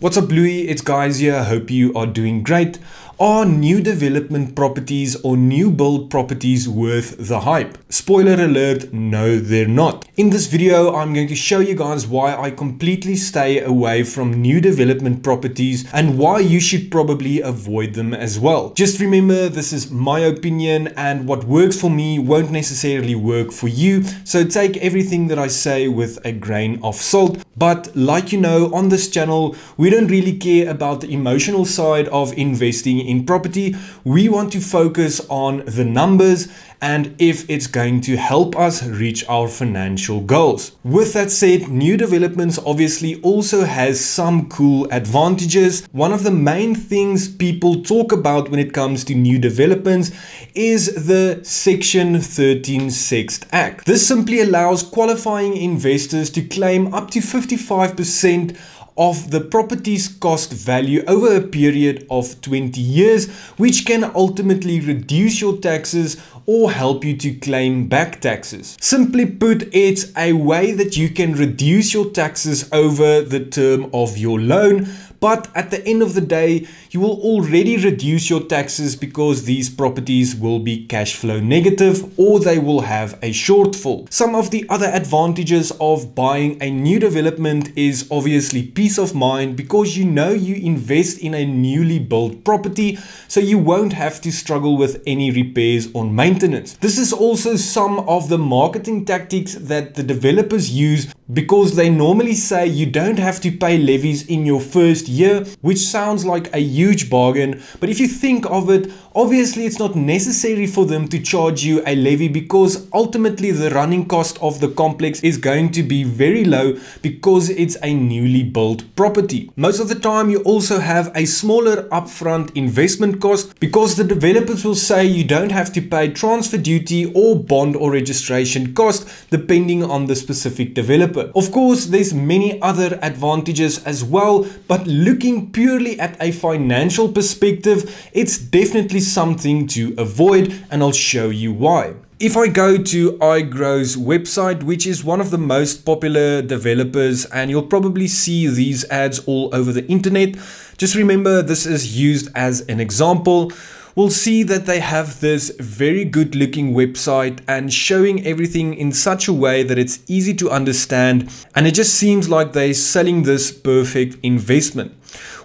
What's up, Louie? It's Guys here. Hope you are doing great. Are new development properties or new build properties worth the hype? Spoiler alert, no, they're not. In this video, I'm going to show you guys why I completely stay away from new development properties and why you should probably avoid them as well. Just remember, this is my opinion and what works for me won't necessarily work for you. So take everything that I say with a grain of salt. But like you know, on this channel, we don't really care about the emotional side of investing in property. We want to focus on the numbers and if it's going to help us reach our financial goals. With that said, new developments obviously also has some cool advantages. One of the main things people talk about when it comes to new developments is the Section 13 Sex Act. This simply allows qualifying investors to claim up to 55% of the property's cost value over a period of 20 years, which can ultimately reduce your taxes or help you to claim back taxes. Simply put, it's a way that you can reduce your taxes over the term of your loan. But at the end of the day, you will already reduce your taxes because these properties will be cash flow negative or they will have a shortfall. Some of the other advantages of buying a new development is obviously peace of mind, because you know you invest in a newly built property, so you won't have to struggle with any repairs or maintenance. This is also some of the marketing tactics that the developers use, because they normally say you don't have to pay levies in your first year, which sounds like a huge bargain. But if you think of it, obviously it's not necessary for them to charge you a levy, because ultimately the running cost of the complex is going to be very low because it's a newly built property. Most of the time you also have a smaller upfront investment cost, because the developers will say you don't have to pay transfer duty or bond or registration cost depending on the specific developer. Of course, there's many other advantages as well, but looking purely at a financial perspective, it's definitely something to avoid, and I'll show you why. If I go to iGrow's website, which is one of the most popular developers, and you'll probably see these ads all over the internet, just remember this is used as an example, we'll see that they have this very good looking website and showing everything in such a way that it's easy to understand, and it just seems like they're selling this perfect investment.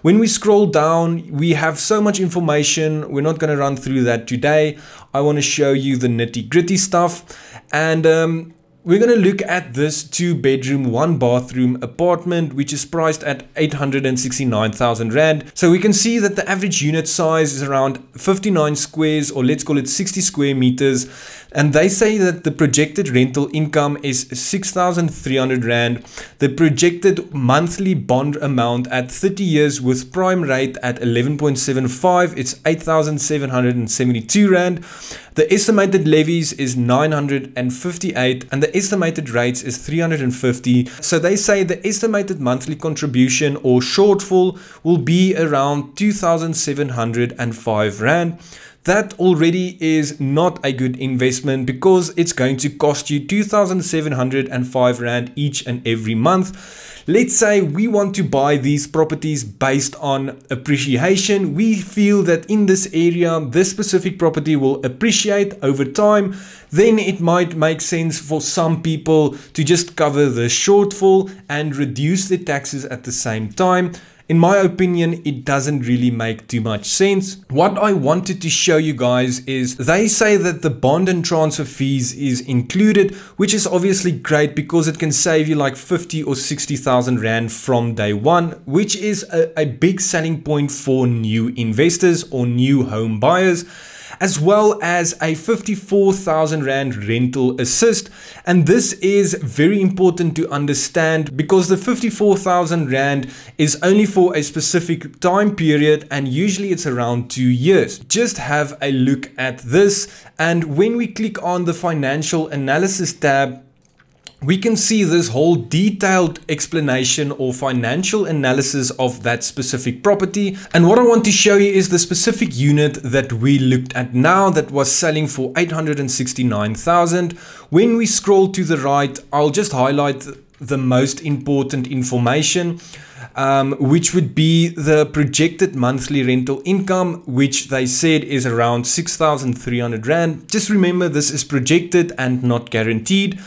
When we scroll down, we have so much information. We're not going to run through that today. I want to show you the nitty gritty stuff, and we're going to look at this 2-bedroom, 1-bathroom apartment, which is priced at 869,000 Rand. So we can see that the average unit size is around 59 squares, or let's call it 60 square meters. And they say that the projected rental income is 6,300 Rand. The projected monthly bond amount at 30 years with prime rate at 11.75, it's 8,772 Rand. The estimated levies is 958 and the estimated rates is 350. So they say the estimated monthly contribution or shortfall will be around 2,705 Rand. That already is not a good investment, because it's going to cost you 2,705 Rand each and every month. Let's say we want to buy these properties based on appreciation. We feel that in this area, this specific property will appreciate over time. Then it might make sense for some people to just cover the shortfall and reduce their taxes at the same time. In my opinion, it doesn't really make too much sense. What I wanted to show you guys is they say that the bond and transfer fees is included, which is obviously great because it can save you like 50 or 60,000 Rand from day one, which is a big selling point for new investors or new home buyers, as well as a 54,000 Rand rental assist. And this is very important to understand, because the 54,000 Rand is only for a specific time period, and usually it's around 2 years. Just have a look at this, and when we click on the financial analysis tab, we can see this whole detailed explanation or financial analysis of that specific property. And what I want to show you is the specific unit that we looked at now that was selling for 869,000. When we scroll to the right, I'll just highlight the most important information. which would be the projected monthly rental income, which they said is around 6,300 Rand. Just remember, this is projected and not guaranteed.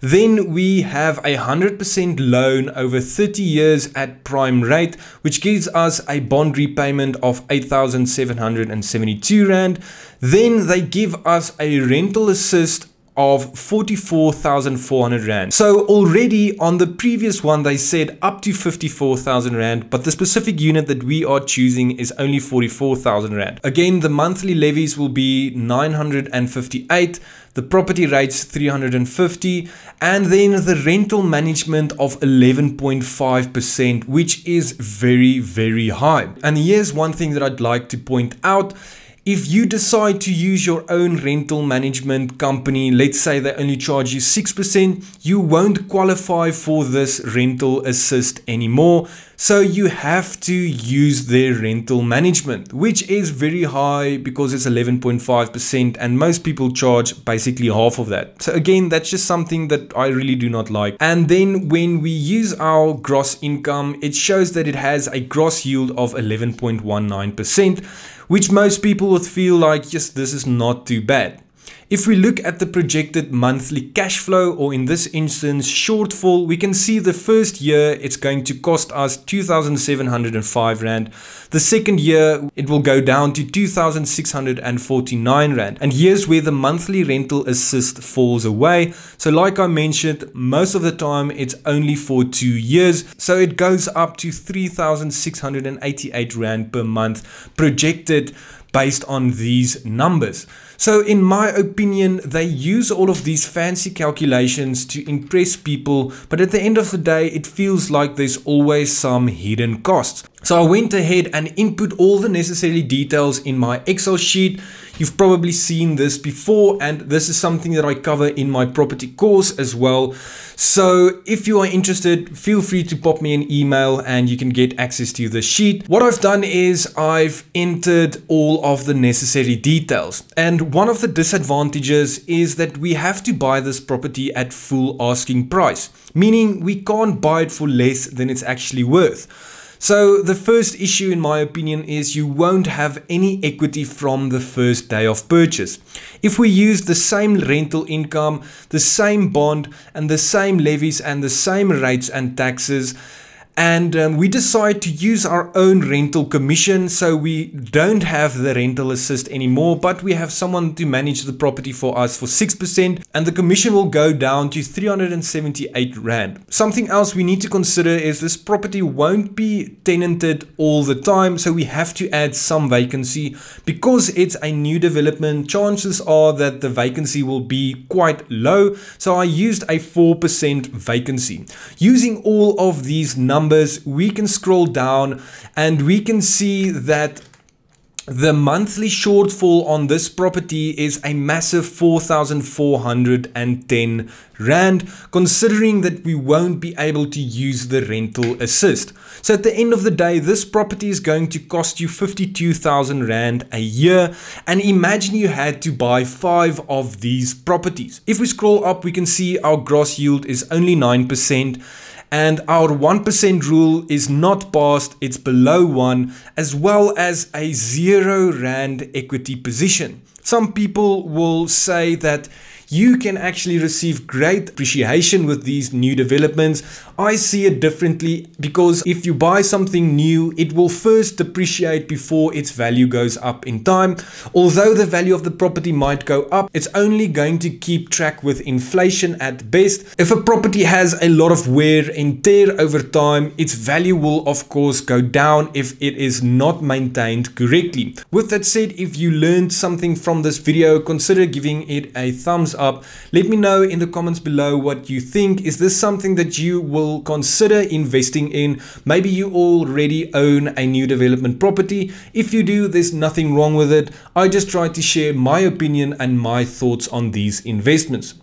Then we have a 100% loan over 30 years at prime rate, which gives us a bond repayment of 8,772 Rand. Then they give us a rental assist of 44,400 Rand. So already on the previous one, they said up to 54,000 Rand, but the specific unit that we are choosing is only 44,000 Rand. Again, the monthly levies will be 958. The property rates 350, and then the rental management of 11.5%, which is very, very high. And here's one thing that I'd like to point out. If you decide to use your own rental management company, let's say they only charge you 6%, you won't qualify for this rental assist anymore. So you have to use their rental management, which is very high because it's 11.5% and most people charge basically half of that. So again, that's just something that I really do not like. And then when we use our gross income, it shows that it has a gross yield of 11.19%, which most people would feel like, yes, this is not too bad. If we look at the projected monthly cash flow, or in this instance shortfall, we can see the first year it's going to cost us 2,705 Rand. The second year it will go down to 2,649 Rand. And here's where the monthly rental assist falls away. So like I mentioned, most of the time it's only for 2 years. So it goes up to 3,688 Rand per month projected based on these numbers. So in my opinion, they use all of these fancy calculations to impress people, but at the end of the day, it feels like there's always some hidden costs. So I went ahead and input all the necessary details in my Excel sheet. You've probably seen this before, and this is something that I cover in my property course as well. So if you are interested, feel free to pop me an email and you can get access to the sheet. What I've done is I've entered all of the necessary details. And one of the disadvantages is that we have to buy this property at full asking price, meaning we can't buy it for less than it's actually worth. So the first issue, in my opinion, is you won't have any equity from the first day of purchase. If we use the same rental income, the same bond, and the same levies and the same rates and taxes, and we decide to use our own rental commission, so we don't have the rental assist anymore, but we have someone to manage the property for us for 6%, and the commission will go down to 378 Rand. Something else we need to consider is this property won't be tenanted all the time, so we have to add some vacancy. Because it's a new development, chances are that the vacancy will be quite low, so I used a 4% vacancy. Using all of these numbers, we can scroll down and we can see that the monthly shortfall on this property is a massive 4,410 Rand, considering that we won't be able to use the rental assist. So at the end of the day, this property is going to cost you 52,000 Rand a year, and imagine you had to buy 5 of these properties. If we scroll up, we can see our gross yield is only 9%, and our 1% rule is not passed, it's below 1, as well as a 0 Rand equity position. Some people will say that you can actually receive great appreciation with these new developments. I see it differently, because if you buy something new, it will first depreciate before its value goes up in time. Although the value of the property might go up, it's only going to keep track with inflation at best. If a property has a lot of wear and tear over time, its value will of course go down if it is not maintained correctly. With that said, if you learned something from this video, consider giving it a thumbs up. Let me know in the comments below what you think. Is this something that you will consider investing in? Maybe you already own a new development property. If you do, there's nothing wrong with it. I just try to share my opinion and my thoughts on these investments.